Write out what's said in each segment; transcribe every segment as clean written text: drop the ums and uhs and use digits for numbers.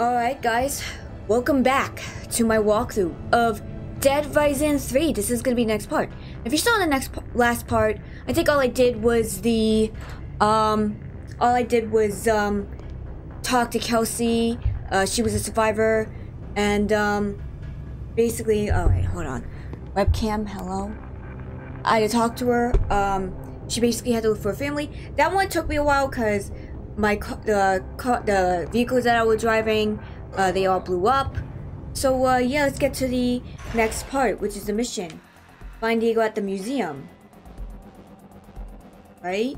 Alright guys, welcome back to my walkthrough of Dead Rising 3. This is gonna be the next part. If you're still on the last part, I think all I did was talk to Kelsey. She was a survivor, and basically, alright, hold on. Webcam, hello. I talked to her. She basically had to look for a family. That one took me a while because the vehicles that I was driving, they all blew up. So yeah, let's get to the next part, which is the mission. Find Diego at the museum. Right?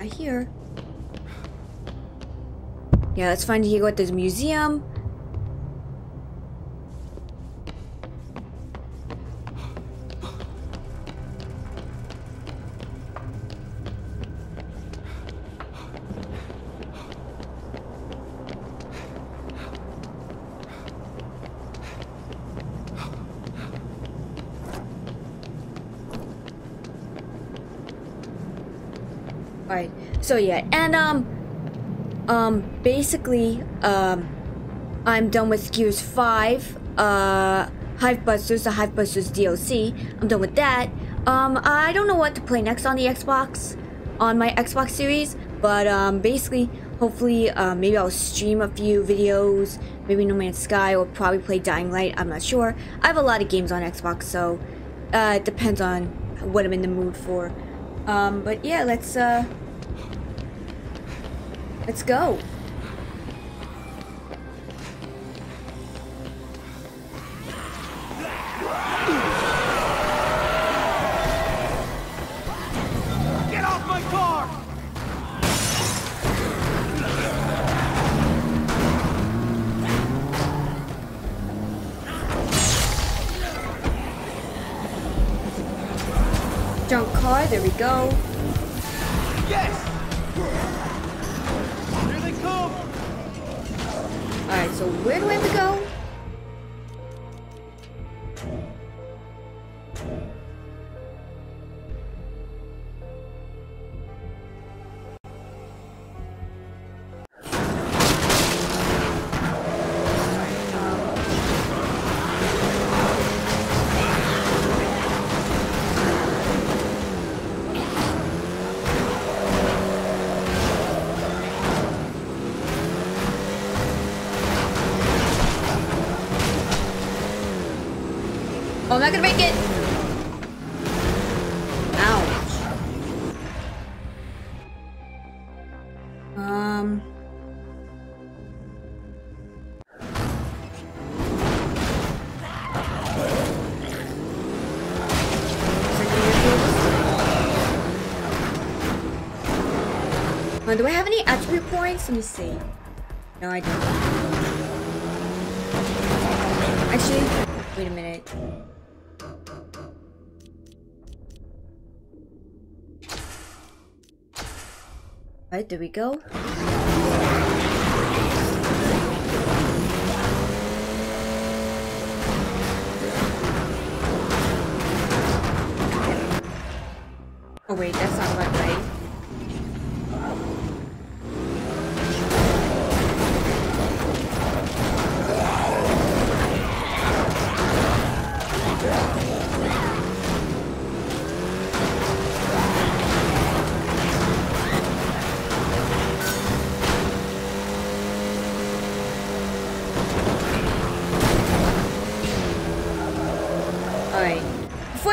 I hear. Yeah, let's find Diego at this museum. Alright, so yeah, and basically, I'm done with Gears 5, Hive Busters, the Hive Busters DLC. I'm done with that. I don't know what to play next on the Xbox, on my Xbox series, but basically, hopefully, maybe I'll stream a few videos, maybe No Man's Sky, or probably play Dying Light, I'm not sure. I have a lot of games on Xbox, so it depends on what I'm in the mood for. But yeah, let's go. Get off my car! Junk car, there we go. Yes! Alright, so where do we have to go? I'm not gonna make it! Ouch. Oh, do I have any attribute points? Let me see. No, I don't. Actually, wait a minute. Alright, there we go. Oh wait, that's not about right.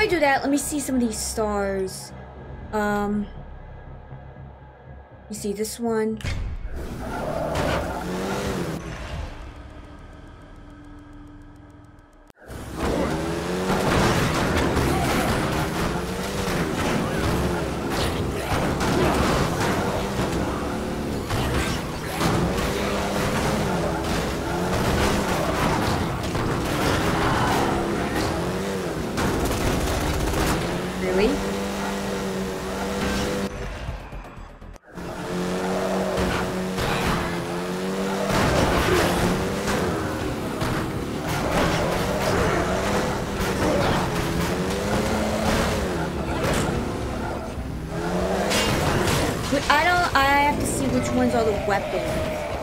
Do that, let me see some of these stars. You see this one. ones are the weapons.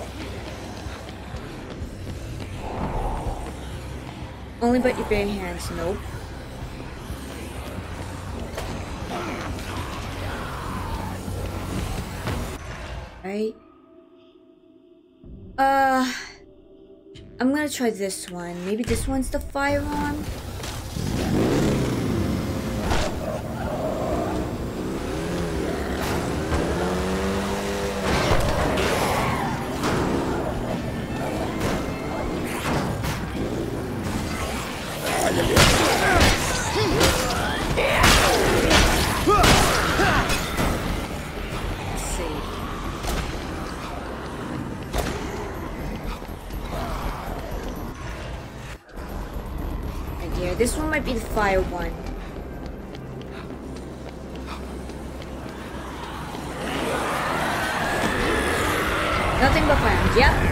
Only but your bare hands, nope. Right. I'm gonna try this one. Maybe this one's the firearm. This one might be the fire one. Nothing but fire. Yep.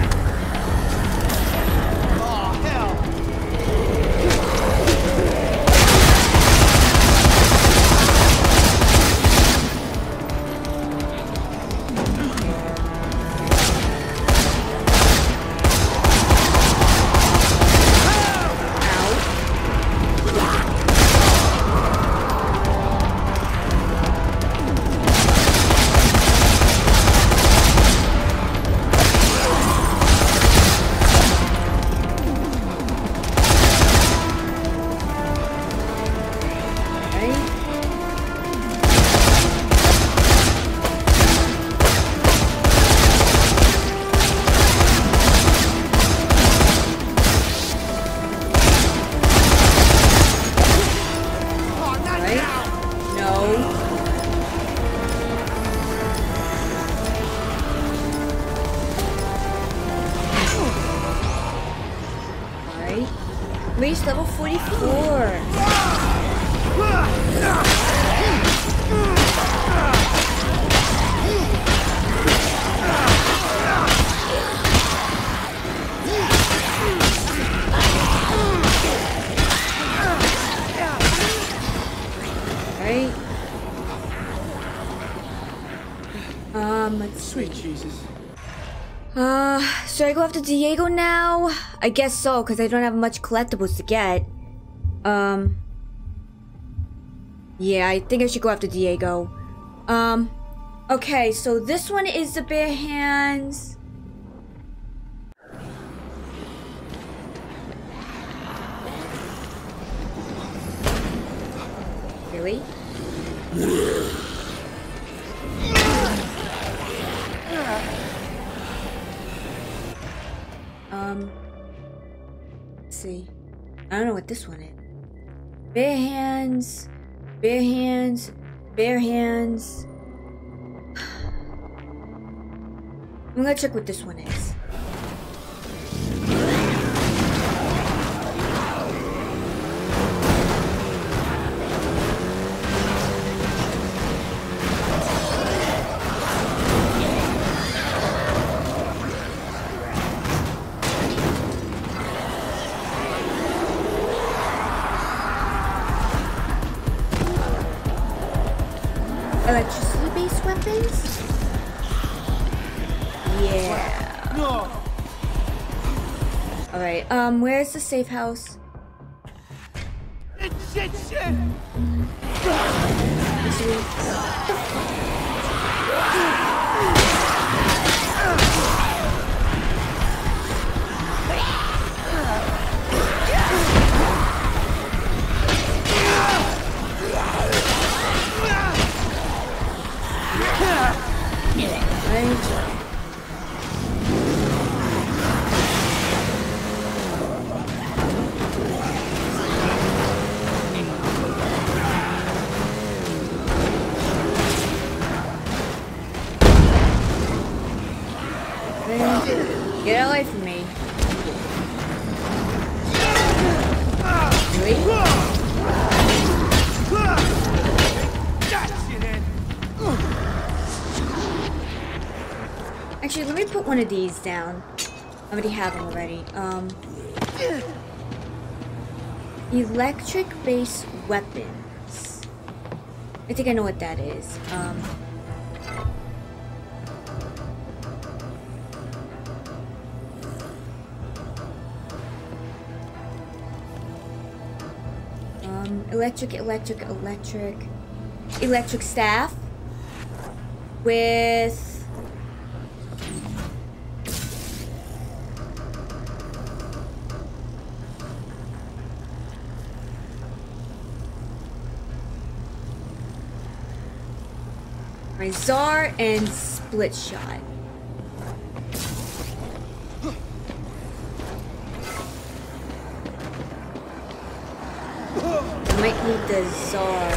Should I go after Diego now? I guess so, because I don't have much collectibles to get. Yeah, I think I should go after Diego. Okay, so this one is the bare hands. Really? Let's see. I don't know what this one is. Bare hands, bare hands, bare hands. I'm gonna check what this one is. Electricity-based weapons? Yeah. No. Alright, where's the safe house? Shit! Get away from me. Actually, let me put one of these down. I already have them already. Electric-based weapons. I think I know what that is. electric staff with my Czar and split shot. Might need the Czar.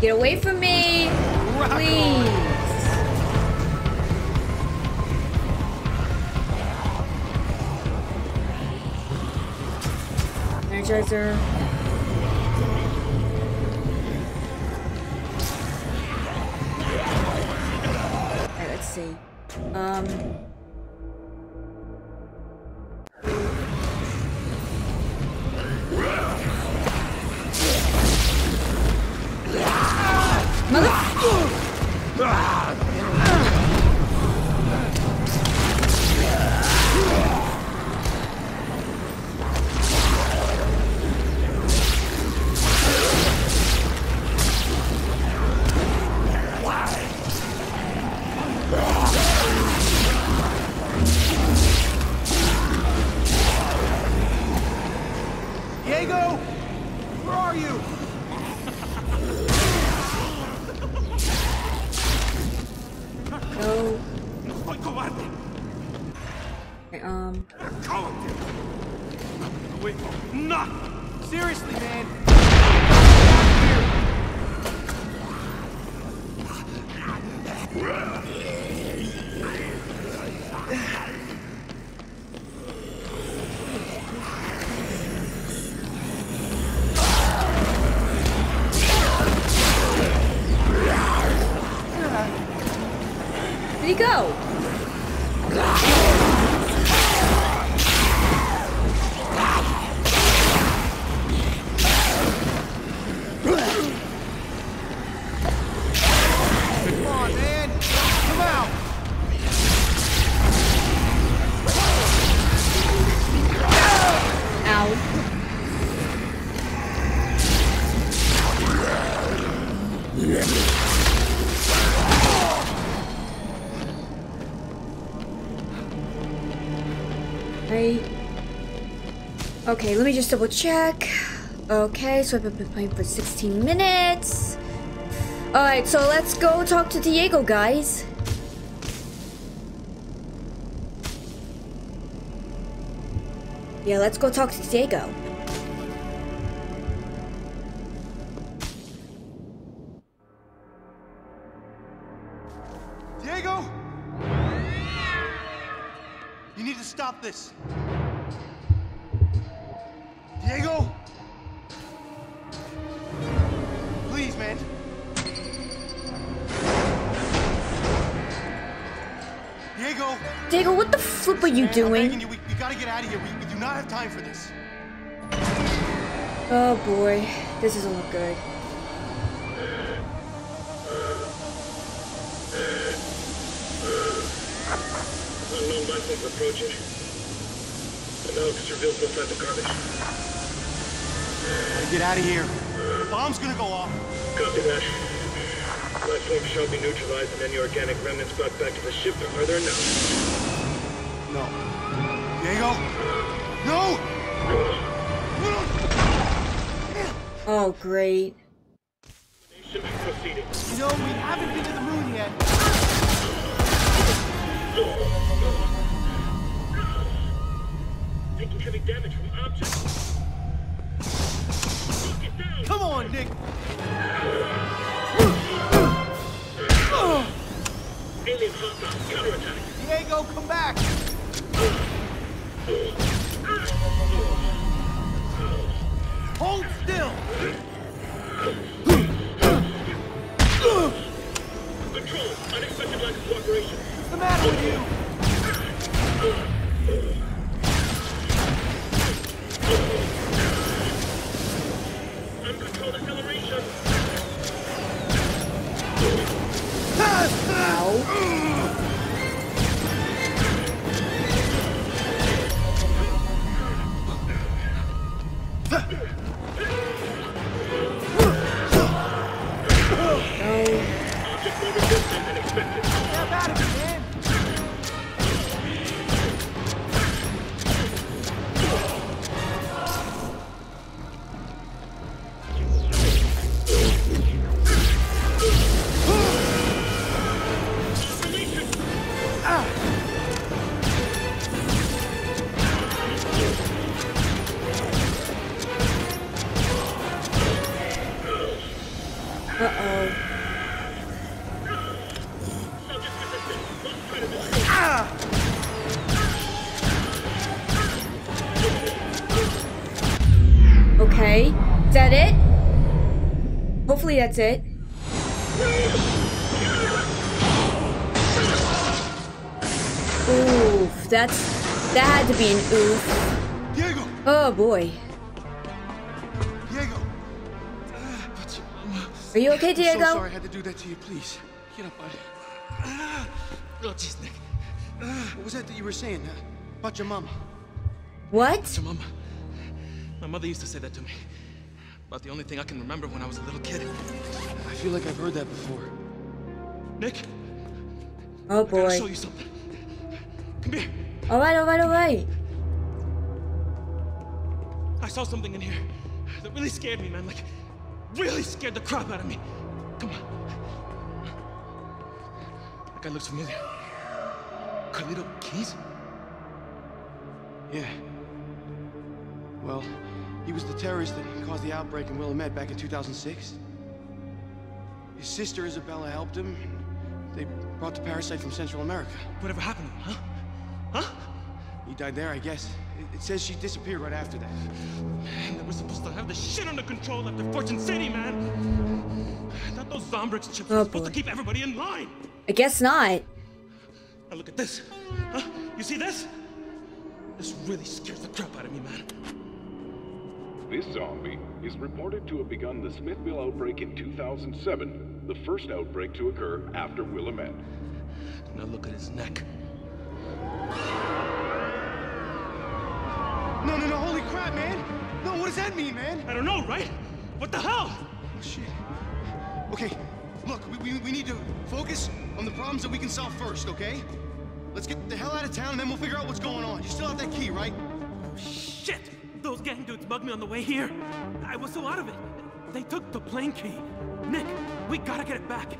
Get away from me, please. Energizer. Alright, let's see. Mother... doing? Nothing! Seriously, man! Where'd he go? Okay, let me just double check. Okay, so I've been playing for 16 minutes. Alright, so let's go talk to Diego, guys. Yeah, let's go talk to Diego. Diego! You need to stop this. Diego! Please, man. Diego! Diego, what the flip are you doing? I'm begging you, we gotta get out of here. We do not have time for this. Oh boy, this doesn't look good. Unknown bicycle approaching. The Alex reveals inside the garbage. Get out of here. The bomb's gonna go off. Copy that. Life forms shall be neutralized and any organic remnants brought back to the ship. Are there none? No. Diego? No! Oh, great. Nation proceeding. You know, we haven't been to the moon yet. Taking heavy damage from objects. Come on, Nick! Alien hostile counterattack! Diego, come back! Hold still! Control, unexpected lack of cooperation. What's the matter with you? That's it. Oof, that had to be an oof. Diego. Oh boy. Diego. Are you okay, Diego? I'm so sorry I had to do that to you. Please get up, buddy. Oh, jeez, Nick. What was that you were saying about your mama? What? About your mama. My mother used to say that to me. About the only thing I can remember when I was a little kid. I feel like I've heard that before. Nick? Oh boy. I gotta show you something. Come here. Alright, alright, alright. I saw something in here that really scared me, man. Like, really scared the crap out of me. Come on. That guy looks familiar. Carlito Keys? Yeah. Well, he was the terrorist that caused the outbreak in Willamette back in 2006. His sister Isabella helped him. They brought the parasite from Central America. Whatever happened to him, huh? Huh? He died there, I guess. It says she disappeared right after that. Man, they were supposed to have the shit under control after Fortune City, man. Not those zombrix chips are supposed to keep everybody in line. I guess not. Now look at this. Huh? You see this? This really scares the crap out of me, man. This zombie is reported to have begun the Smithville outbreak in 2007, the first outbreak to occur after Willamette. Now look at his neck. No, no, no, holy crap, man! No, what does that mean, man? I don't know, right? What the hell? Oh, shit. Okay, look, we need to focus on the problems that we can solve first, okay? Let's get the hell out of town, and then we'll figure out what's going on. You still have that key, right? Oh, shit! Those gang dudes bugged me on the way here. I was so out of it. They took the plane key. Nick, we gotta get it back.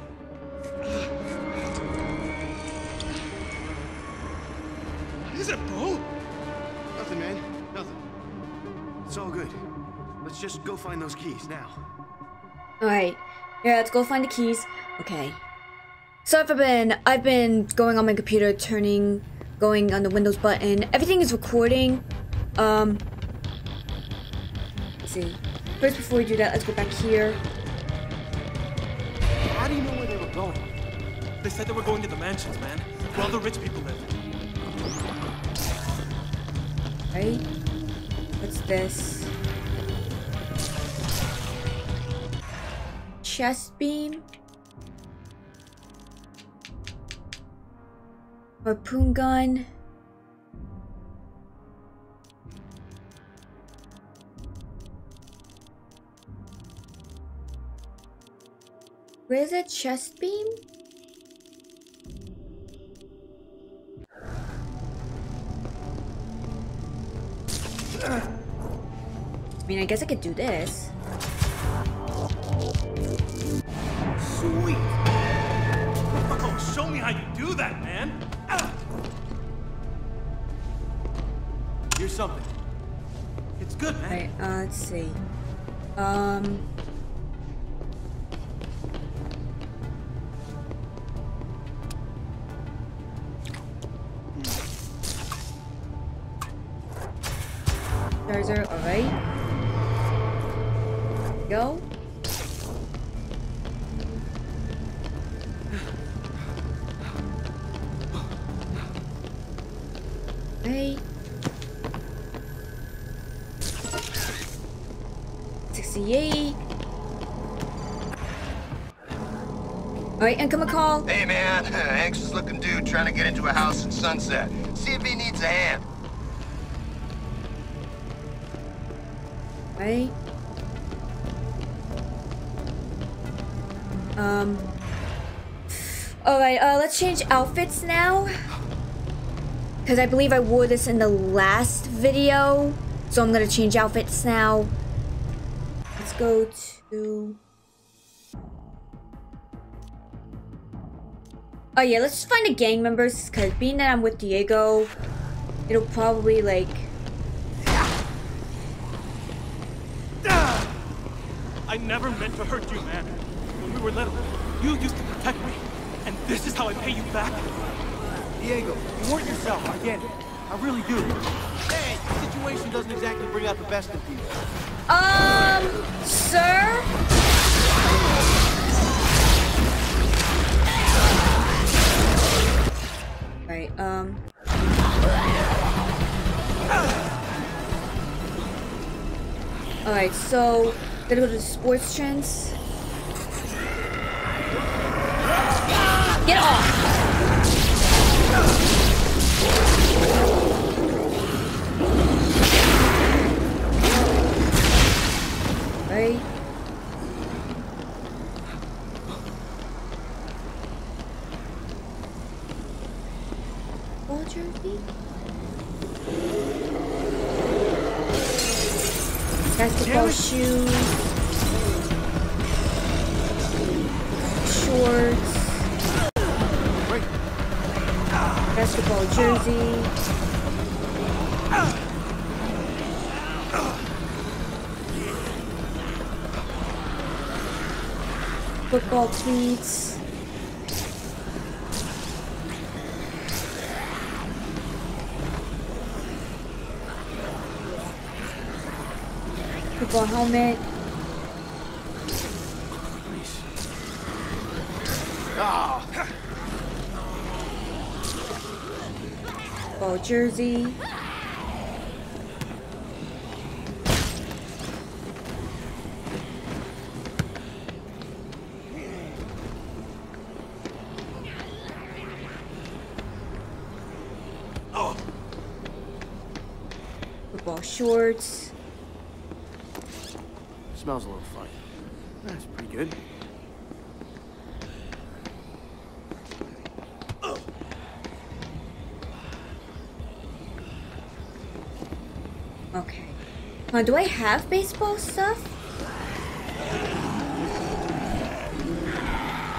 What is it, bro? Nothing, man. Nothing. It's all good. Let's just go find those keys now. Alright. Yeah, let's go find the keys. Okay. So I've been going on my computer, going on the Windows button. Everything is recording. Let's see. First, before we do that, let's go back here. How do you know where they were going? They said they were going to the mansions, man. Where all the rich people live. Right? What's this? Chest beam? Harpoon gun? Where's that chest beam? I mean, I guess I could do this. Sweet. Marco, show me how you do that, man. Here's something. It's good, man. All right, let's see. Alright. Go. Hey. 68. Alright, incoming call. Hey man, anxious looking dude trying to get into a house in Sunset. See if he needs a hand. Right. Alright, let's change outfits now. Because I believe I wore this in the last video. So I'm gonna change outfits now. Let's go to... Oh yeah, let's just find the gang members. Because being that I'm with Diego, it'll probably like... I never meant to hurt you, man. When we were little, you used to protect me. And this is how I pay you back. Diego, you weren't yourself, I get it. I really do. Hey, the situation doesn't exactly bring out the best of people. Sir? Right, Alright, so... Gotta go to the sports trends. Get off! Right. Ball jersey? Basketball shoes. Basketball jersey. Football tweets. Football helmet. Football jersey. Shorts. Smells a little funny. That's pretty good. Okay. Do I have baseball stuff?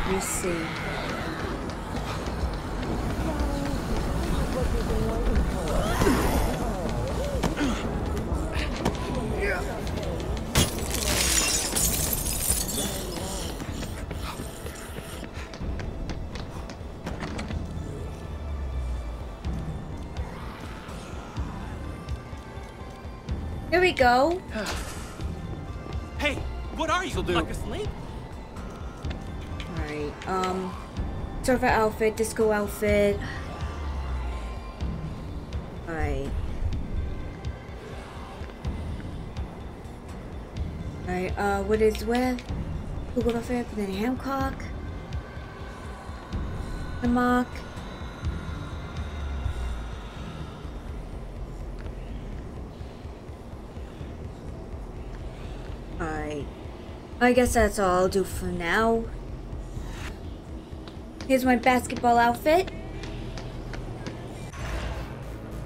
Let me see. We go. Hey, what are you doing? Asleep? All right. Surfer outfit, disco outfit. All right. All right. What is where? Google outfit, then Hemlock. Hemlock. I guess that's all I'll do for now. Here's my basketball outfit.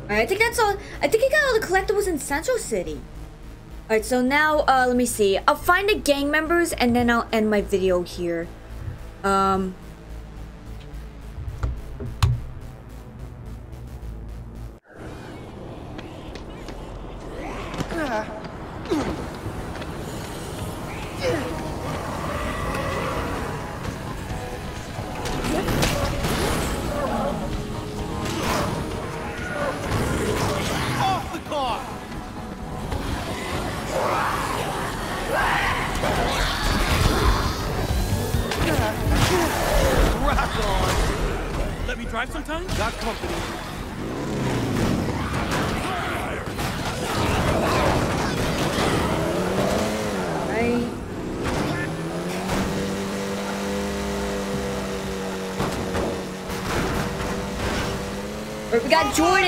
Alright, I think that's all. I think I got all the collectibles in Central City. Alright, so now, let me see. I'll find the gang members and then I'll end my video here. We got Jordan.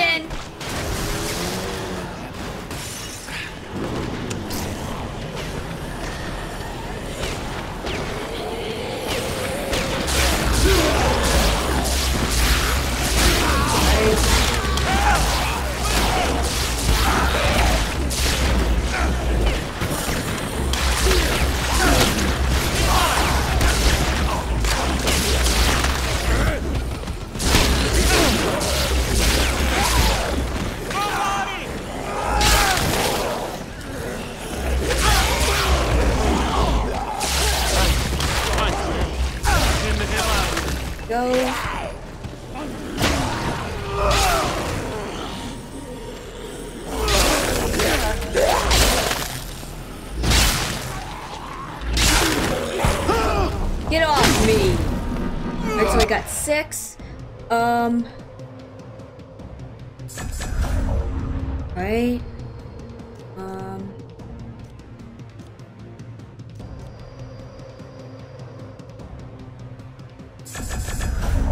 Right.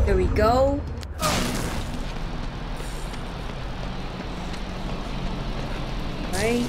There we go. Right.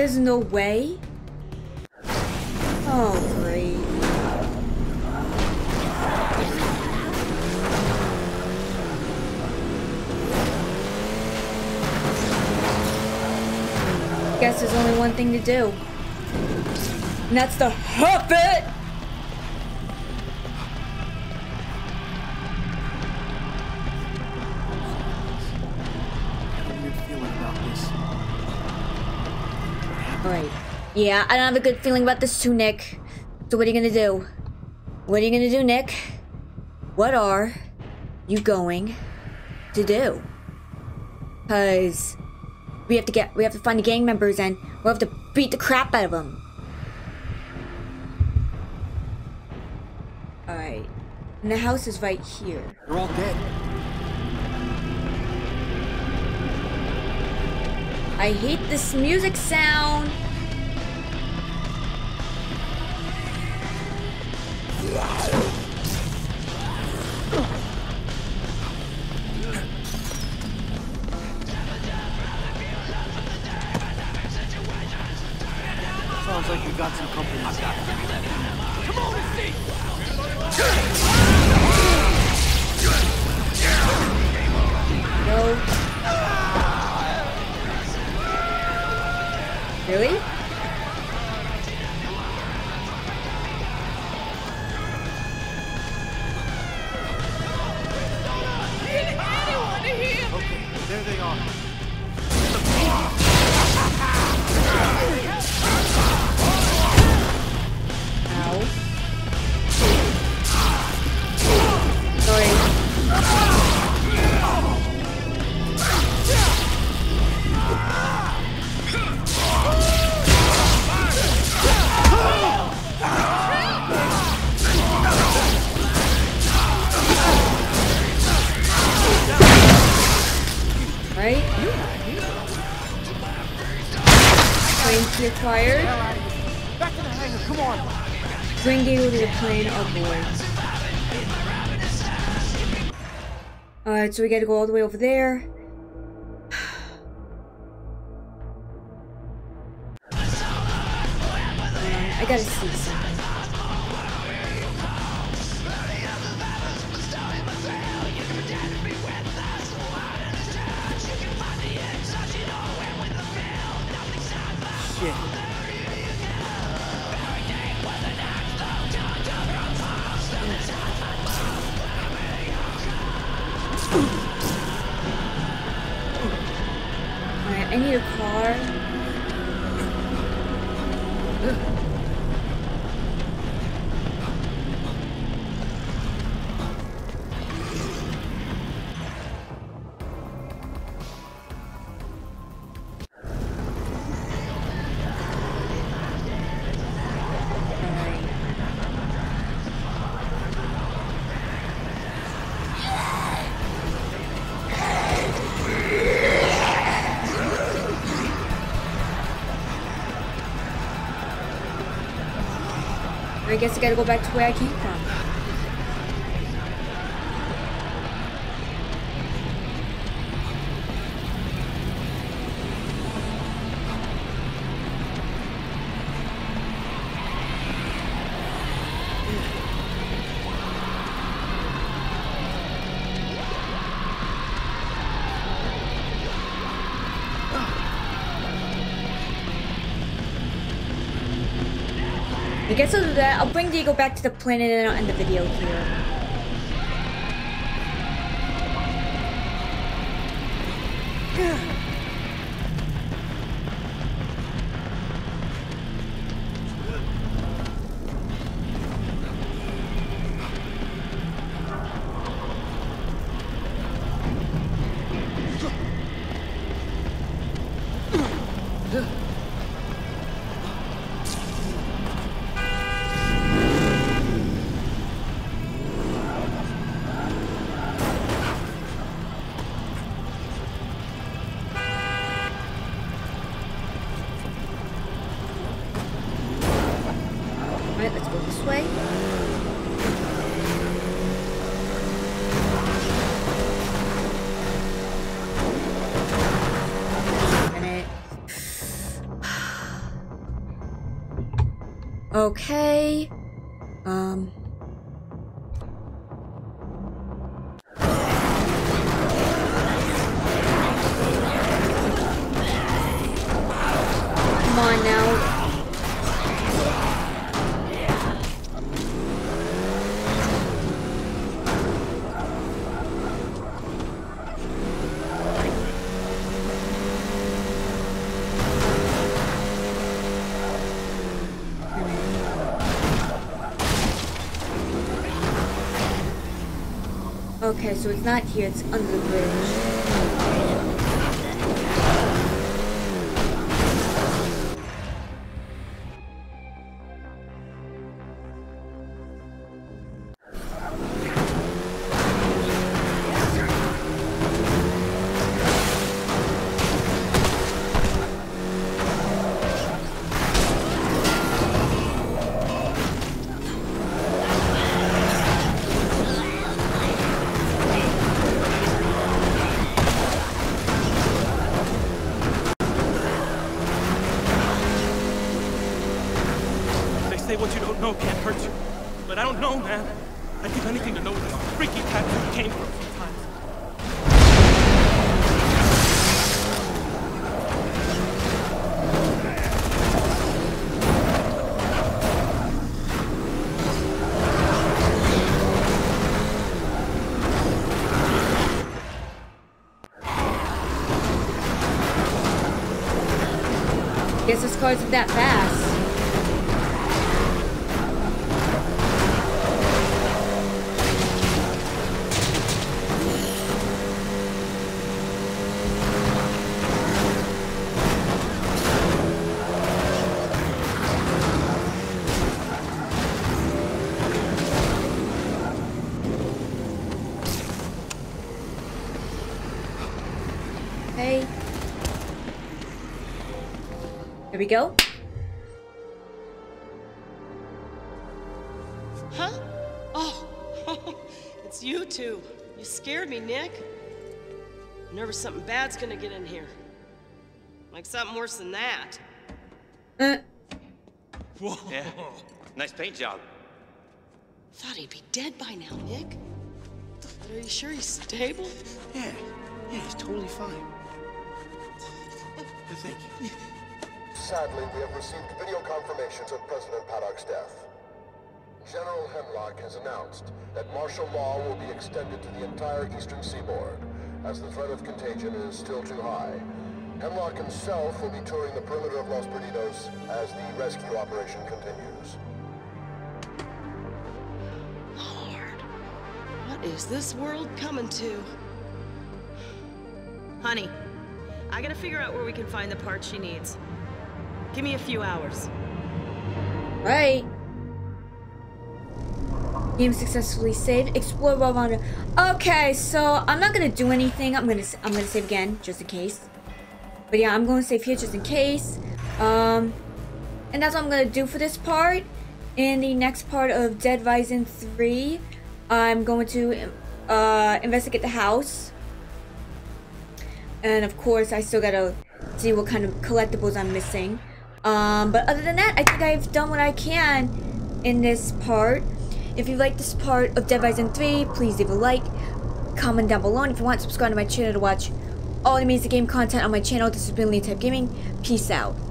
There's no way. Oh, great. Guess there's only one thing to do. And that's to huff it! Yeah, I don't have a good feeling about this too, Nick. So what are you gonna do? What are you gonna do, Nick? What are you going to do? Cause we have to find the gang members and we'll have to beat the crap out of them. Alright. And the house is right here. They're all dead. I hate this music sound. Sounds like you got some company. Come on and see. No. Really? Acquired. Back to the hangar, come on. Bring Diego to the plane, oh boy. Alright, so we gotta go all the way over there. I gotta see something. I guess I gotta go back to where I came from. I guess I'll do that. I'll bring Diego back to the planet and I'll end the video here. Okay. Come on now. Okay, so it's not here, it's under the This car isn't that fast. We go. Huh? Oh, it's you two. You scared me, Nick. I'm nervous something bad's gonna get in here. Like something worse than that. Whoa. Yeah. Nice paint job. Thought he'd be dead by now, Nick. But are you sure he's stable? Yeah. Yeah, he's totally fine. Thank you. Sadly, we have received video confirmations of President Paddock's death. General Hemlock has announced that martial law will be extended to the entire eastern seaboard, as the threat of contagion is still too high. Hemlock himself will be touring the perimeter of Los Perdidos as the rescue operation continues. Lord, what is this world coming to? Honey, I gotta figure out where we can find the parts she needs. Give me a few hours. Right. Game successfully saved. Explore while Rhonda. Okay, so I'm not gonna do anything. I'm gonna save again just in case. But yeah, I'm gonna save here just in case. And that's what I'm gonna do for this part. In the next part of Dead Rising 3, I'm going to investigate the house. And of course, I still gotta see what kind of collectibles I'm missing. But other than that, I think I've done what I can in this part. If you like this part of Dead Rising 3, please leave a like, comment down below, and if you want, subscribe to my channel to watch all the amazing game content on my channel. This has been AleahTyped Gaming. Peace out.